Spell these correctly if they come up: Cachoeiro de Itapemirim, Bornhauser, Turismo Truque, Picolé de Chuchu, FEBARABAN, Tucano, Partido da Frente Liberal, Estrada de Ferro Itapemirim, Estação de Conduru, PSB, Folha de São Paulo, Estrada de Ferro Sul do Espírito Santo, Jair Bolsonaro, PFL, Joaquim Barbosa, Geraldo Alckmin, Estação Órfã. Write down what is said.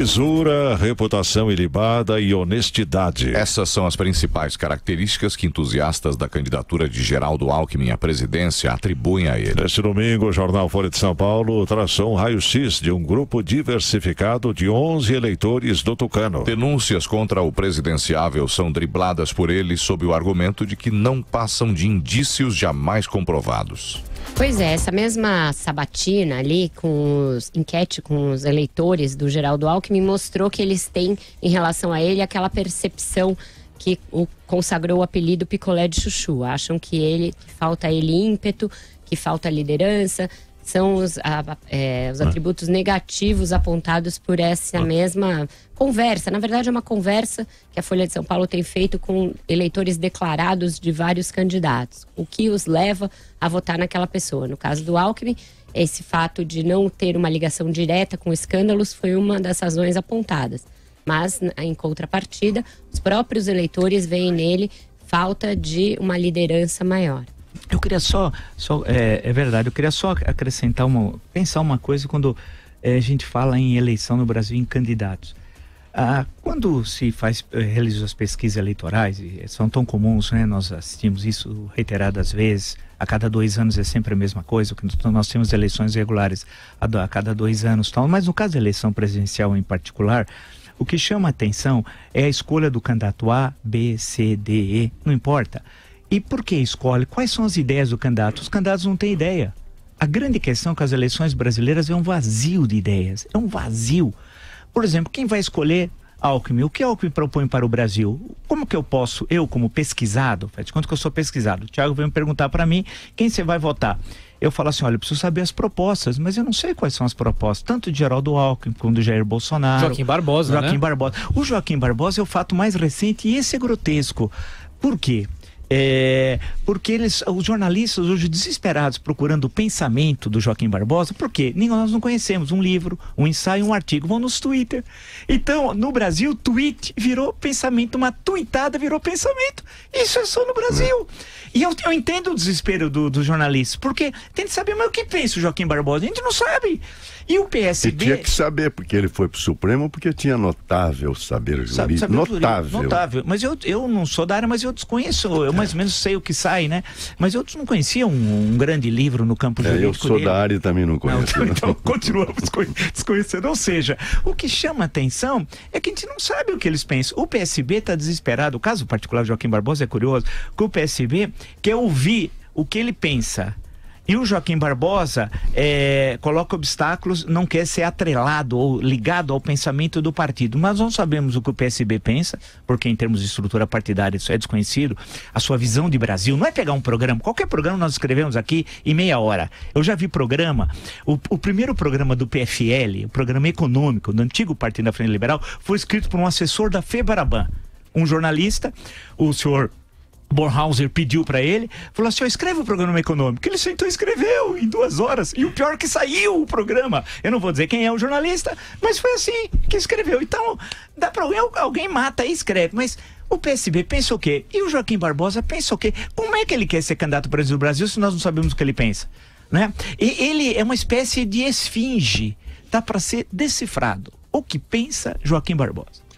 Lisura, reputação ilibada e honestidade. Essas são as principais características que entusiastas da candidatura de Geraldo Alckmin à presidência atribuem a ele. Neste domingo, o jornal Folha de São Paulo traçou um raio-x de um grupo diversificado de 11 eleitores do Tucano. Denúncias contra o presidenciável são dribladas por ele sob o argumento de que não passam de indícios jamais comprovados. Pois é, essa mesma sabatina ali, enquete com os eleitores do Geraldo Alckmin, mostrou que eles têm, em relação a ele, aquela percepção que o consagrou o apelido Picolé de Chuchu. Acham que falta a ele ímpeto, que falta liderança. São os atributos negativos apontados por essa mesma conversa. Na verdade, é uma conversa que a Folha de São Paulo tem feito com eleitores declarados de vários candidatos. O que os leva a votar naquela pessoa. No caso do Alckmin, esse fato de não ter uma ligação direta com escândalos foi uma das razões apontadas. Mas, em contrapartida, os próprios eleitores veem nele falta de uma liderança maior. Eu queria só acrescentar uma coisa quando a gente fala em eleição no Brasil, em candidatos. Quando se realizam as pesquisas eleitorais, e são tão comuns, né? Nós assistimos isso reiteradas vezes, a cada 2 anos é sempre a mesma coisa, nós temos eleições regulares a cada 2 anos, tal, mas no caso da eleição presidencial em particular, o que chama a atenção é a escolha do candidato A, B, C, D, E, não importa. E por que escolhe? Quais são as ideias do candidato? Os candidatos não têm ideia. A grande questão com as eleições brasileiras é um vazio de ideias. É um vazio. Por exemplo, quem vai escolher Alckmin? O que Alckmin propõe para o Brasil? Como que eu posso, como pesquisado, faz de conta que eu sou pesquisado, o Thiago veio me perguntar para mim, quem você vai votar? Eu falo assim, olha, eu preciso saber as propostas, mas eu não sei quais são as propostas, tanto de Geraldo Alckmin, como do Jair Bolsonaro. Joaquim Barbosa. O Joaquim Barbosa é o fato mais recente e esse é grotesco. Por quê? Porque os jornalistas hoje desesperados procurando o pensamento do Joaquim Barbosa, porque nós não conhecemos um livro, um ensaio, um artigo, vão nos Twitter. Então, no Brasil, tweet virou pensamento, uma tweetada virou pensamento. Isso é só no Brasil. E eu entendo o desespero dos jornalistas, porque tem que saber, mas o que pensa o Joaquim Barbosa? A gente não sabe. E o PSB... E tinha que saber, porque ele foi para o Supremo, porque tinha notável saber jurídico. Notável. Mas eu não sou da área, mas eu desconheço, eu mais ou menos sei o que sai, né? Mas eu não conhecia um grande livro no campo jurídico dele. Eu sou da área e também não conheço. Então continuamos desconhecendo. Ou seja, o que chama atenção é que a gente não sabe o que eles pensam. O PSB está desesperado. O caso particular de Joaquim Barbosa é curioso, que o PSB quer ouvir o que ele pensa. E o Joaquim Barbosa coloca obstáculos, não quer ser atrelado ou ligado ao pensamento do partido. Mas não sabemos o que o PSB pensa, porque em termos de estrutura partidária isso é desconhecido. A sua visão de Brasil não é pegar um programa, qualquer programa nós escrevemos aqui em meia hora. Eu já vi programa, o primeiro programa do PFL, o programa econômico do antigo Partido da Frente Liberal, foi escrito por um assessor da FEBARABAN, um jornalista, o senhor... Bornhauser pediu para ele, falou assim, escreve o programa econômico. Ele sentou e escreveu em 2 horas. E o pior é que saiu o programa. Eu não vou dizer quem é o jornalista, mas foi assim que escreveu. Então, dá para alguém mata e escreve, mas... O PSB pensa o quê? E o Joaquim Barbosa pensa o quê? Como é que ele quer ser candidato ao presidente do Brasil se nós não sabemos o que ele pensa? Né? E ele é uma espécie de esfinge. Tá para ser decifrado. O que pensa Joaquim Barbosa?